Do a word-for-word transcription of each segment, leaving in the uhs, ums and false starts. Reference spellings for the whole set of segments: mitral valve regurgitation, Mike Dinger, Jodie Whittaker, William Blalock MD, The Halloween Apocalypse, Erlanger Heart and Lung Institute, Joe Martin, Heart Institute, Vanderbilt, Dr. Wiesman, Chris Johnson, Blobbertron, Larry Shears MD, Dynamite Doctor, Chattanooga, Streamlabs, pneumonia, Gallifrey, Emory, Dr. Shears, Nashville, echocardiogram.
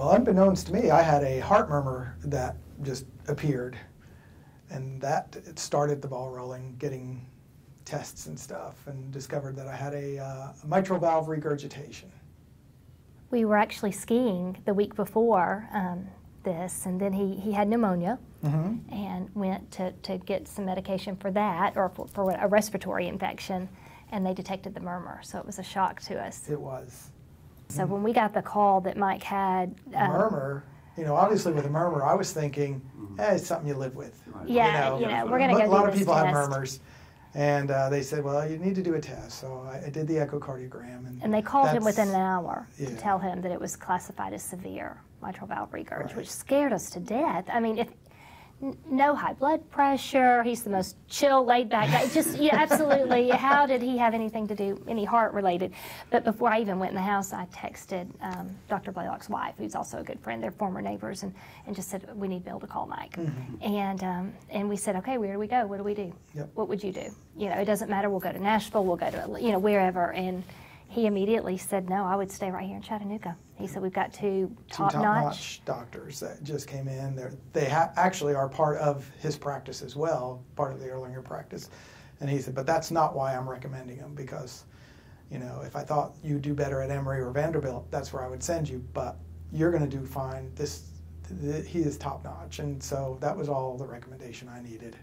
Well, unbeknownst to me, I had a heart murmur that just appeared. And that it started the ball rolling, getting tests and stuff, and discovered that I had a uh, mitral valve regurgitation. We were actually skiing the week before um, this, and then he, he had pneumonia mm-hmm. and went to, to get some medication for that, or for, for a respiratory infection, and they detected the murmur, so it was a shock to us. It was. So mm-hmm. when we got the call that Mike had... Um, murmur? You know, obviously with a murmur, I was thinking, eh, it's something you live with. Yeah, you know, you know we're going to go do this test. A lot of people have murmurs. And uh, they said, well, you need to do a test. So I, I did the echocardiogram. And, and they called him within an hour yeah. to tell him that it was classified as severe mitral valve regurg, right. which scared us to death. I mean, if, n no high blood pressure. He's the most chill, laid-back guy. Just, yeah, absolutely. How did he have anything to do, any heart-related? But before I even went in the house, I texted um, Doctor Blaylock's wife, who's also a good friend. They're former neighbors, and, and just said, we need Bill to call Mike. Mm-hmm. And um, and we said, okay, where do we go? What do we do? Yep. What would you do? You know, it doesn't matter. We'll go to Nashville. We'll go to, you know, wherever. And he immediately said, no, I would stay right here in Chattanooga. He said, we've got two top-notch top-notch doctors that just came in. They're, they ha actually are part of his practice as well, part of the Erlanger practice. And he said, but that's not why I'm recommending them, because, you know, if I thought you'd do better at Emory or Vanderbilt, that's where I would send you, but you're going to do fine. This, th he is top-notch. And so that was all the recommendation I needed.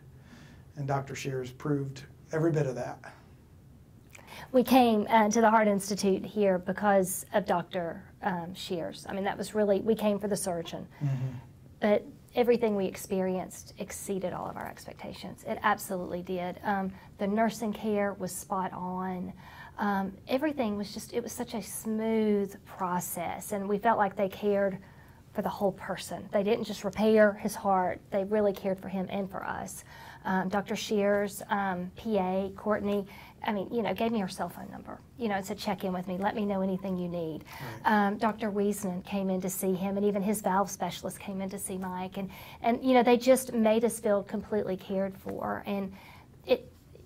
And Doctor Shears proved every bit of that. We came uh, to the Heart Institute here because of Doctor Um, Shears. I mean, that was really, we came for the surgeon. Mm-hmm. But everything we experienced exceeded all of our expectations. It absolutely did. Um, the nursing care was spot on. Um, everything was just, it was such a smooth process, and we felt like they cared for the whole person. They didn't just repair his heart, they really cared for him and for us. Um, Doctor Shears, um, P A, Courtney, I mean, you know, gave me her cell phone number, you know, and said, check in with me, let me know anything you need. Right. Um, Doctor Wiesman came in to see him, and even his valve specialist came in to see Mike, and, and you know, they just made us feel completely cared for, and it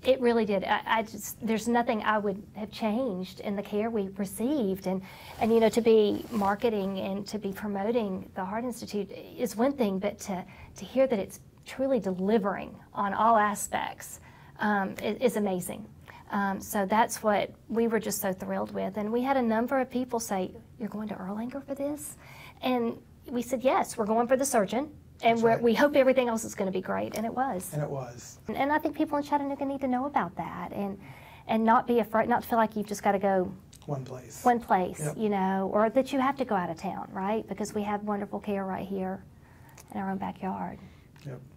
it really did. I, I just, there's nothing I would have changed in the care we received, and, and, you know, to be marketing and to be promoting the Heart Institute is one thing, but to, to hear that it's truly delivering on all aspects um, is amazing. Um, so that's what we were just so thrilled with. And we had a number of people say, you're going to Erlanger for this? And we said, yes, we're going for the surgeon. And we're, right. we hope everything else is going to be great. And it was. And it was. And, and I think people in Chattanooga need to know about that, and and not be afraid, not feel like you've just got to go one place, one place, yep. you know, or that you have to go out of town, right? Because we have wonderful care right here in our own backyard. Yep.